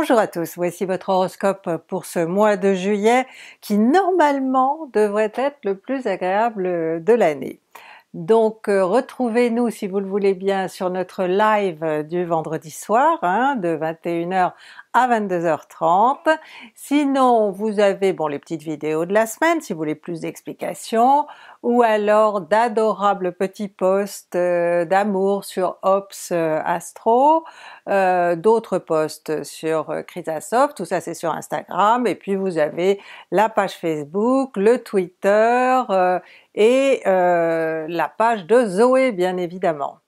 Bonjour à tous, voici votre horoscope pour ce mois de juillet qui normalement devrait être le plus agréable de l'année. Donc retrouvez-nous si vous le voulez bien sur notre live du vendredi soir hein, de 21h à 22h30. Sinon vous avez bon les petites vidéos de la semaine si vous voulez plus d'explications, ou alors d'adorables petits posts d'amour sur Ops Astro, d'autres posts sur Chrisasoft, tout ça c'est sur Instagram, et puis vous avez la page Facebook, le Twitter et la page de Zoé bien évidemment.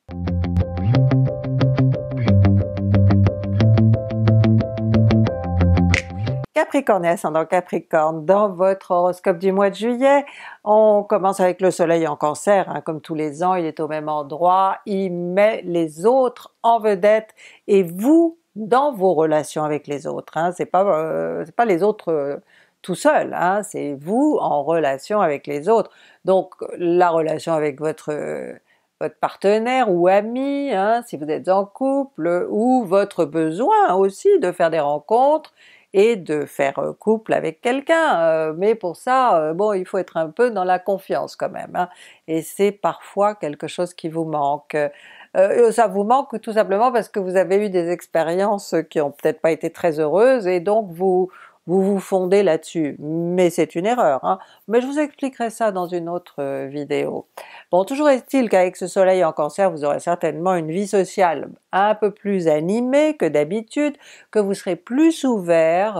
Capricorne et ascendant Capricorne, dans votre horoscope du mois de juillet, on commence avec le soleil en cancer, hein, comme tous les ans il est au même endroit, il met les autres en vedette et vous dans vos relations avec les autres, hein, c'est pas les autres tout seul, hein, c'est vous en relation avec les autres, donc la relation avec votre partenaire ou ami, hein, si vous êtes en couple, ou votre besoin aussi de faire des rencontres et de faire couple avec quelqu'un, mais pour ça, bon, il faut être un peu dans la confiance quand même, hein, et c'est parfois quelque chose qui vous manque. Ça vous manque tout simplement parce que vous avez eu des expériences qui ont peut-être pas été très heureuses, et donc vous fondez là-dessus, mais c'est une erreur, hein. Mais je vous expliquerai ça dans une autre vidéo. Bon, toujours est-il qu'avec ce soleil en cancer, vous aurez certainement une vie sociale un peu plus animée que d'habitude, que vous serez plus ouvert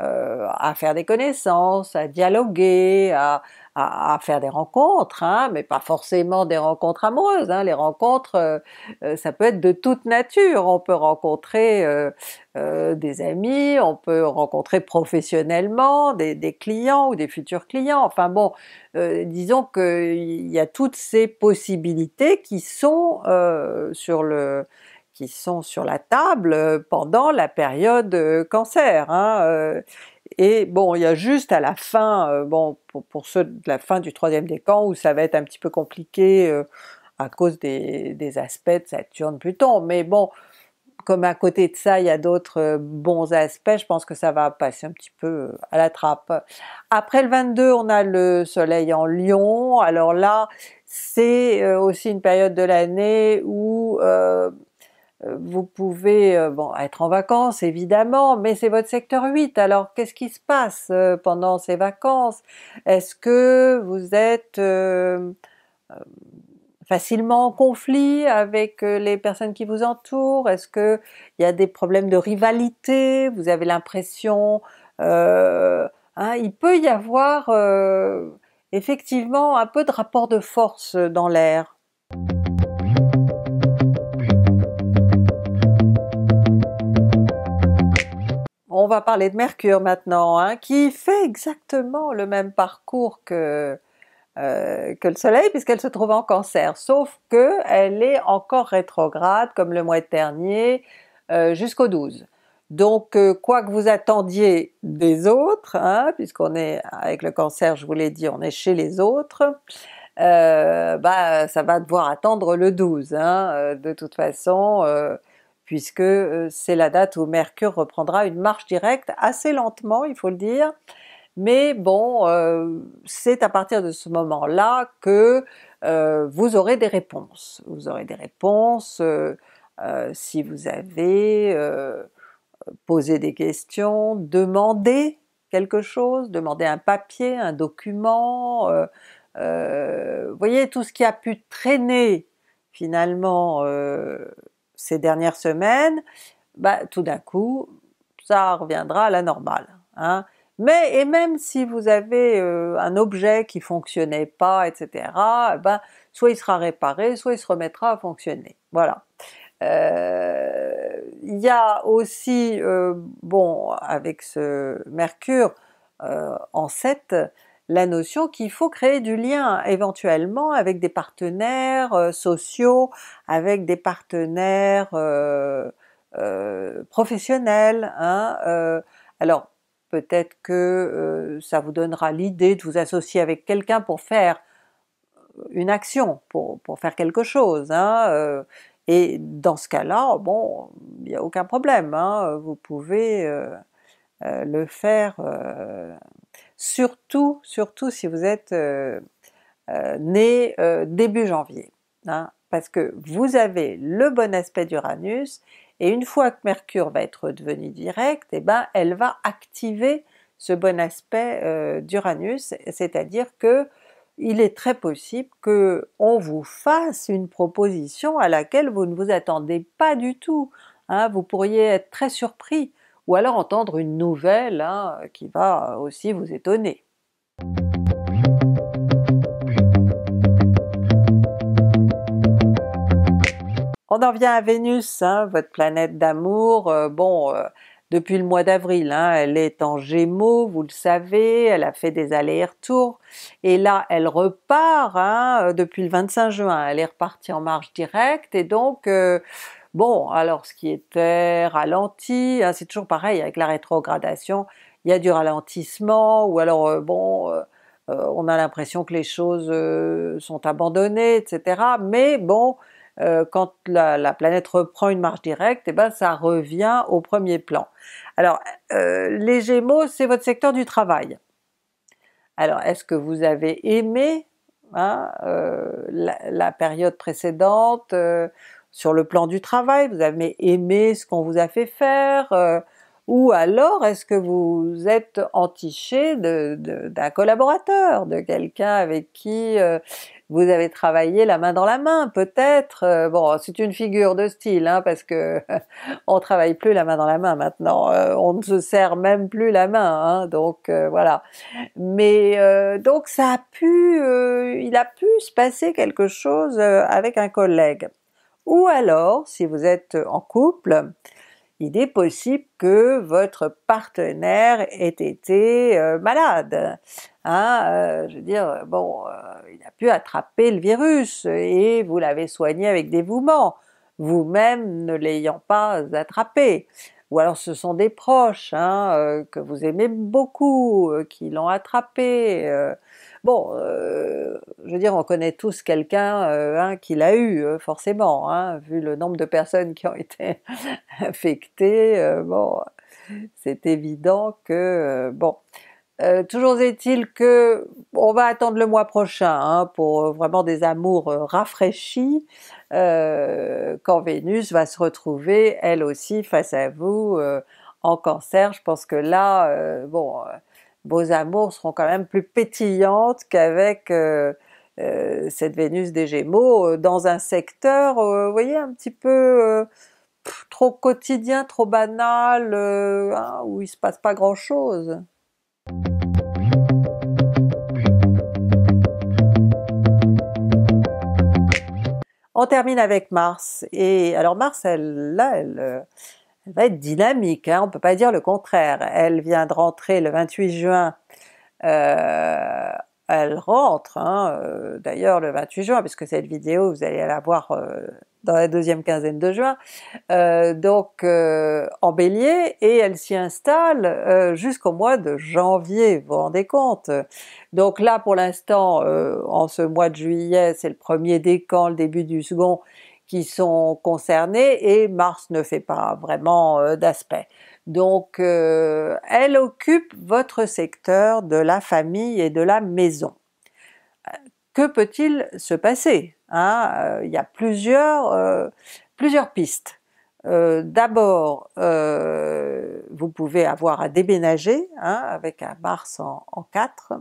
à faire des connaissances, à dialoguer, à faire des rencontres, hein, mais pas forcément des rencontres amoureuses, hein, les rencontres ça peut être de toute nature, on peut rencontrer des amis, on peut rencontrer professionnellement des clients ou des futurs clients, enfin bon, disons qu'il y a toutes ces possibilités qui sont sur la table pendant la période cancer, hein, et bon, il y a juste à la fin, bon, pour ceux de la fin du 3e décan où ça va être un petit peu compliqué à cause des aspects de Saturne-Pluton, mais bon, comme à côté de ça il y a d'autres bons aspects, je pense que ça va passer un petit peu à la trappe. Après le 22, on a le soleil en Lion, alors là c'est aussi une période de l'année où vous pouvez bon, être en vacances évidemment, mais c'est votre secteur 8, alors qu'est-ce qui se passe pendant ces vacances? Est-ce que vous êtes facilement en conflit avec les personnes qui vous entourent? Est-ce qu'il y a des problèmes de rivalité? Vous avez l'impression, hein, il peut y avoir effectivement un peu de rapport de force dans l'air. On va parler de Mercure maintenant, hein, qui fait exactement le même parcours que le Soleil, puisqu'elle se trouve en Cancer, sauf qu'elle est encore rétrograde, comme le mois dernier, jusqu'au 12. Donc quoi que vous attendiez des autres, hein, puisqu'on est avec le Cancer, je vous l'ai dit, on est chez les autres, bah, ça va devoir attendre le 12, hein, de toute façon, puisque c'est la date où Mercure reprendra une marche directe, assez lentement il faut le dire, mais bon, c'est à partir de ce moment-là que vous aurez des réponses. Vous aurez des réponses si vous avez posé des questions, demandé quelque chose, demandé un papier, un document, vous voyez tout ce qui a pu traîner finalement ces dernières semaines, bah, tout d'un coup ça reviendra à la normale, hein. Mais et même si vous avez un objet qui fonctionnait pas, etc., bah, soit il sera réparé, soit il se remettra à fonctionner, voilà. Il y a aussi, bon, avec ce Mercure en 7, la notion qu'il faut créer du lien éventuellement avec des partenaires sociaux, avec des partenaires professionnels, hein, alors peut-être que ça vous donnera l'idée de vous associer avec quelqu'un pour faire une action, pour faire quelque chose, hein, Et dans ce cas-là, bon, il n'y a aucun problème, hein, vous pouvez le faire, surtout si vous êtes né début janvier, hein, parce que vous avez le bon aspect d'Uranus, et une fois que Mercure va être devenue directe, eh ben, elle va activer ce bon aspect d'Uranus, c'est-à-dire que il est très possible que on vous fasse une proposition à laquelle vous ne vous attendez pas du tout, hein, vous pourriez être très surpris, ou alors entendre une nouvelle, hein, qui va aussi vous étonner. On en vient à Vénus, hein, votre planète d'amour, bon, depuis le mois d'avril, hein, elle est en Gémeaux, vous le savez, elle a fait des allers-retours, et là elle repart, hein, depuis le 25 juin, elle est repartie en marche directe, et donc bon, alors ce qui était ralenti, hein, c'est toujours pareil avec la rétrogradation, il y a du ralentissement, ou alors bon, on a l'impression que les choses sont abandonnées, etc. Mais bon, quand la planète reprend une marche directe, et ben ça revient au premier plan. Alors les Gémeaux, c'est votre secteur du travail. Alors est-ce que vous avez aimé, hein, la période précédente sur le plan du travail? Vous avez aimé ce qu'on vous a fait faire, ou alors est-ce que vous êtes entiché d'un collaborateur, de quelqu'un avec qui vous avez travaillé la main dans la main, peut-être? Bon, c'est une figure de style, hein, parce que on travaille plus la main dans la main maintenant, on ne se serre même plus la main, hein, donc voilà. Mais donc ça a pu, il a pu se passer quelque chose avec un collègue. Ou alors, si vous êtes en couple, il est possible que votre partenaire ait été malade, hein, je veux dire, bon, il a pu attraper le virus et vous l'avez soigné avec dévouement, vous-même ne l'ayant pas attrapé, ou alors ce sont des proches, hein, que vous aimez beaucoup, qui l'ont attrapé, bon, je veux dire, on connaît tous quelqu'un, hein, qui l'a eu, forcément, hein, vu le nombre de personnes qui ont été infectées, bon, c'est évident que, bon, toujours est-il que on va attendre le mois prochain, hein, pour vraiment des amours rafraîchis, quand Vénus va se retrouver elle aussi face à vous en Cancer. Je pense que là, bon, vos amours seront quand même plus pétillantes qu'avec cette Vénus des Gémeaux, dans un secteur, vous voyez, un petit peu trop quotidien, trop banal, hein, où il se passe pas grand-chose. On termine avec Mars, et alors Mars, elle va être dynamique, hein, on peut pas dire le contraire, elle vient de rentrer le 28 juin, elle rentre, hein, d'ailleurs le 28 juin, puisque cette vidéo vous allez la voir dans la deuxième quinzaine de juin, donc en Bélier, et elle s'y installe jusqu'au mois de janvier, vous vous rendez compte? Donc là pour l'instant, en ce mois de juillet, c'est le premier décan, le début du second, qui sont concernés, et Mars ne fait pas vraiment d'aspect. Donc elle occupe votre secteur de la famille et de la maison. Que peut-il se passer, hein? Il y a plusieurs pistes. D'abord, vous pouvez avoir à déménager, hein, avec un Mars en 4.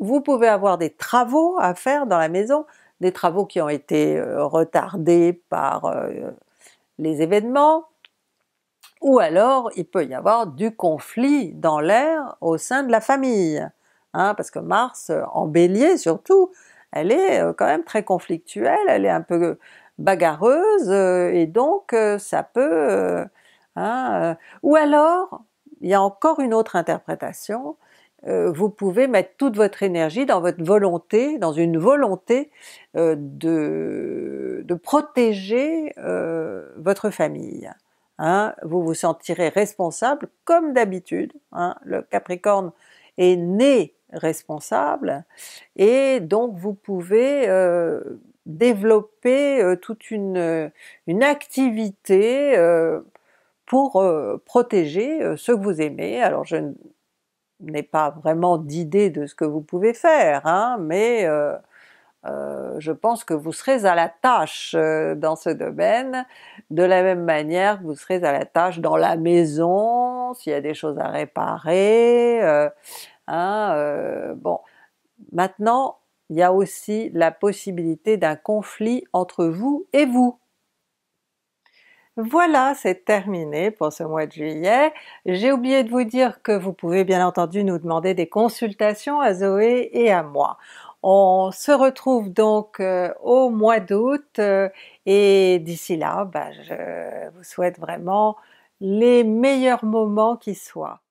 Vous pouvez avoir des travaux à faire dans la maison, des travaux qui ont été retardés par les événements, ou alors il peut y avoir du conflit dans l'air au sein de la famille, hein, parce que Mars, en Bélier surtout, elle est quand même très conflictuelle, elle est un peu bagarreuse, et donc ça peut... hein, ou alors, il y a encore une autre interprétation, vous pouvez mettre toute votre énergie dans votre volonté, dans une volonté de protéger votre famille, hein, vous vous sentirez responsable comme d'habitude, hein, le Capricorne est né responsable, et donc vous pouvez développer toute une activité pour protéger ceux que vous aimez. Alors je n'ai pas vraiment d'idée de ce que vous pouvez faire, hein, mais je pense que vous serez à la tâche dans ce domaine, de la même manière que vous serez à la tâche dans la maison, s'il y a des choses à réparer, bon. Maintenant, il y a aussi la possibilité d'un conflit entre vous et vous. Voilà, c'est terminé pour ce mois de juillet. J'ai oublié de vous dire que vous pouvez bien entendu nous demander des consultations à Zoé et à moi. On se retrouve donc au mois d'août, et d'ici là, je vous souhaite vraiment les meilleurs moments qui soient.